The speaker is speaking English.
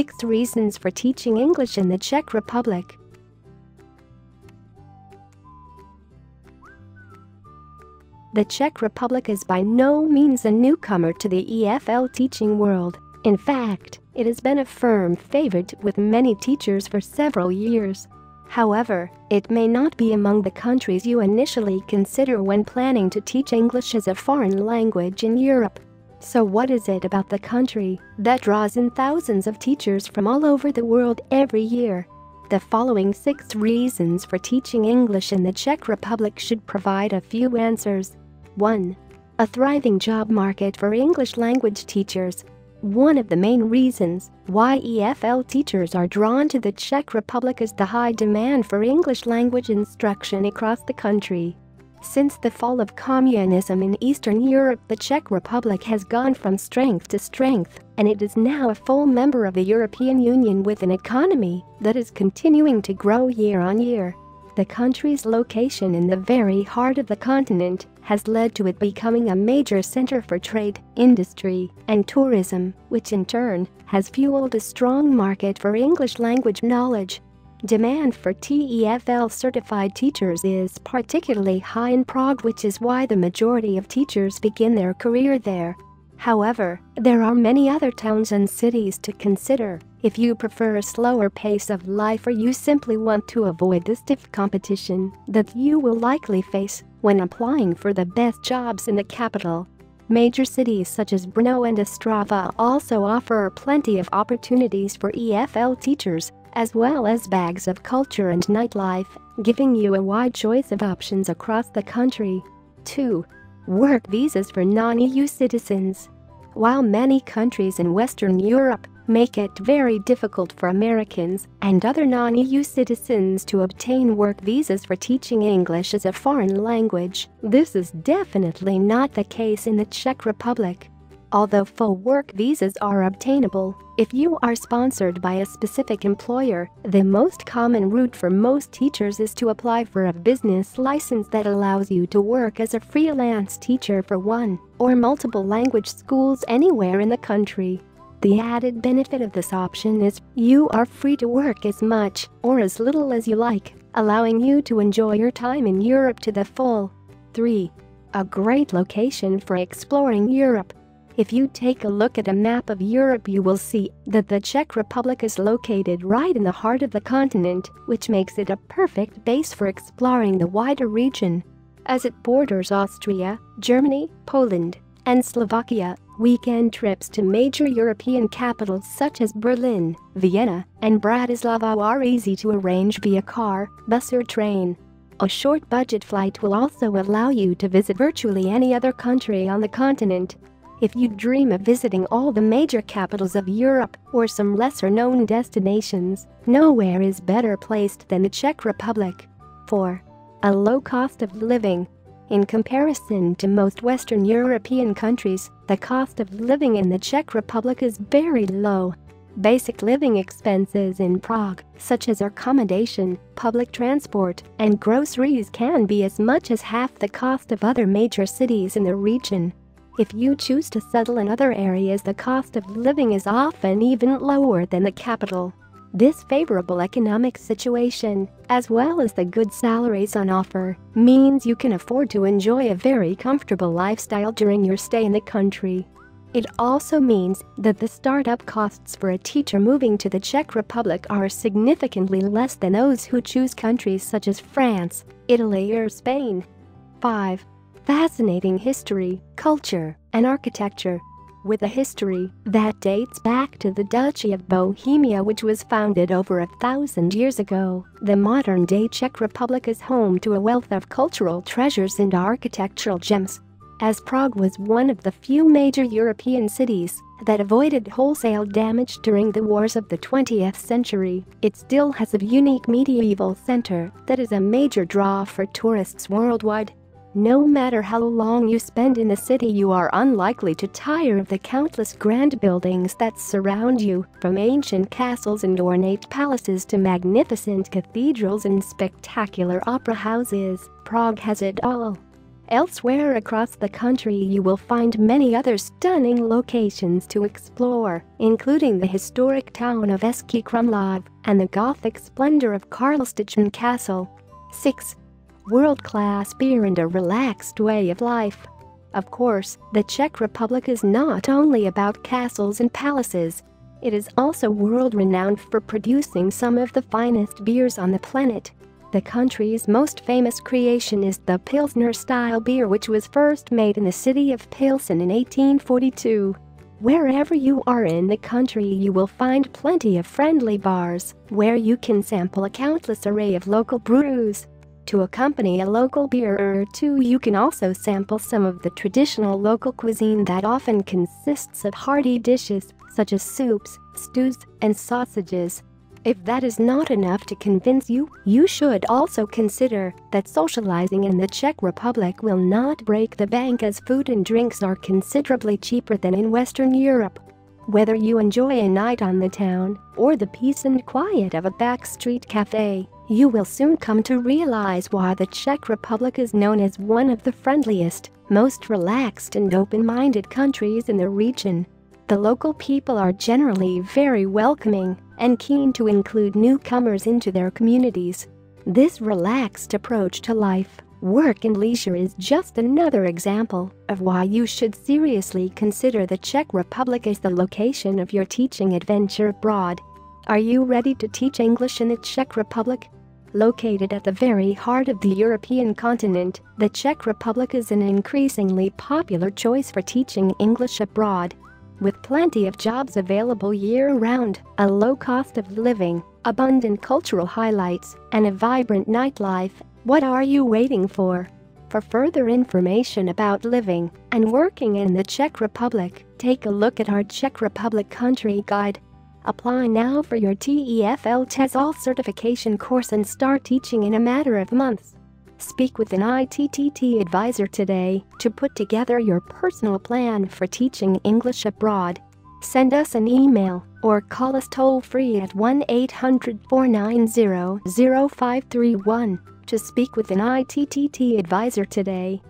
6 Reasons for Teaching English in the Czech Republic. The Czech Republic is by no means a newcomer to the EFL teaching world. In fact, it has been a firm favorite with many teachers for several years. However, it may not be among the countries you initially consider when planning to teach English as a foreign language in Europe. So what is it about the country that draws in thousands of teachers from all over the world every year? The following 6 reasons for teaching English in the Czech Republic should provide a few answers. 1. A thriving job market for English language teachers. One of the main reasons why EFL teachers are drawn to the Czech Republic is the high demand for English language instruction across the country. Since the fall of communism in Eastern Europe, the Czech Republic has gone from strength to strength, and it is now a full member of the European Union with an economy that is continuing to grow year on year. The country's location in the very heart of the continent has led to it becoming a major center for trade, industry, and tourism, which in turn has fueled a strong market for English language knowledge. Demand for TEFL-certified teachers is particularly high in Prague, which is why the majority of teachers begin their career there. However, there are many other towns and cities to consider if you prefer a slower pace of life or you simply want to avoid the stiff competition that you will likely face when applying for the best jobs in the capital. Major cities such as Brno and Ostrava also offer plenty of opportunities for EFL teachers, as well as bags of culture and nightlife, giving you a wide choice of options across the country. 2. Work visas for non-EU citizens. While many countries in Western Europe make it very difficult for Americans and other non-EU citizens to obtain work visas for teaching English as a foreign language, this is definitely not the case in the Czech Republic. Although full work visas are obtainable if you are sponsored by a specific employer, the most common route for most teachers is to apply for a business license that allows you to work as a freelance teacher for one or multiple language schools anywhere in the country. The added benefit of this option is you are free to work as much or as little as you like, allowing you to enjoy your time in Europe to the full. 3. A great location for exploring Europe. If you take a look at a map of Europe, you will see that the Czech Republic is located right in the heart of the continent, which makes it a perfect base for exploring the wider region. As it borders Austria, Germany, Poland, and Slovakia, weekend trips to major European capitals such as Berlin, Vienna, and Bratislava are easy to arrange via car, bus or train. A short budget flight will also allow you to visit virtually any other country on the continent. If you dream of visiting all the major capitals of Europe or some lesser-known destinations, nowhere is better placed than the Czech Republic. 4. A low cost of living. In comparison to most Western European countries, the cost of living in the Czech Republic is very low. Basic living expenses in Prague, such as accommodation, public transport, and groceries, can be as much as half the cost of other major cities in the region. If you choose to settle in other areas, the cost of living is often even lower than the capital. This favorable economic situation, as well as the good salaries on offer, means you can afford to enjoy a very comfortable lifestyle during your stay in the country. It also means that the startup costs for a teacher moving to the Czech Republic are significantly less than those who choose countries such as France, Italy, or Spain. 5. Fascinating history, culture, and architecture. With a history that dates back to the Duchy of Bohemia, which was founded over 1,000 years ago, the modern-day Czech Republic is home to a wealth of cultural treasures and architectural gems. As Prague was one of the few major European cities that avoided wholesale damage during the wars of the 20th century, it still has a unique medieval center that is a major draw for tourists worldwide. No matter how long you spend in the city, you are unlikely to tire of the countless grand buildings that surround you, from ancient castles and ornate palaces to magnificent cathedrals and spectacular opera houses. Prague has it all. Elsewhere across the country you will find many other stunning locations to explore, including the historic town of Český Krumlov and the Gothic splendor of Karlštejn Castle. 6. World-class beer and a relaxed way of life. Of course, the Czech Republic is not only about castles and palaces. It is also world-renowned for producing some of the finest beers on the planet. The country's most famous creation is the Pilsner-style beer, which was first made in the city of Pilsen in 1842. Wherever you are in the country you will find plenty of friendly bars where you can sample a countless array of local brews. To accompany a local beer or two you can also sample some of the traditional local cuisine that often consists of hearty dishes such as soups, stews, and sausages. If that is not enough to convince you, you should also consider that socializing in the Czech Republic will not break the bank, as food and drinks are considerably cheaper than in Western Europe. Whether you enjoy a night on the town or the peace and quiet of a backstreet cafe, you will soon come to realize why the Czech Republic is known as one of the friendliest, most relaxed and open-minded countries in the region. The local people are generally very welcoming and keen to include newcomers into their communities. This relaxed approach to life, work and leisure is just another example of why you should seriously consider the Czech Republic as the location of your teaching adventure abroad. Are you ready to teach English in the Czech Republic? Located at the very heart of the European continent, the Czech Republic is an increasingly popular choice for teaching English abroad. With plenty of jobs available year-round, a low cost of living, abundant cultural highlights, and a vibrant nightlife, what are you waiting for? For further information about living and working in the Czech Republic, take a look at our Czech Republic Country Guide. Apply now for your TEFL TESOL certification course and start teaching in a matter of months. Speak with an ITTT advisor today to put together your personal plan for teaching English abroad. Send us an email or call us toll-free at 1-800-490-0531 to speak with an ITTT advisor today.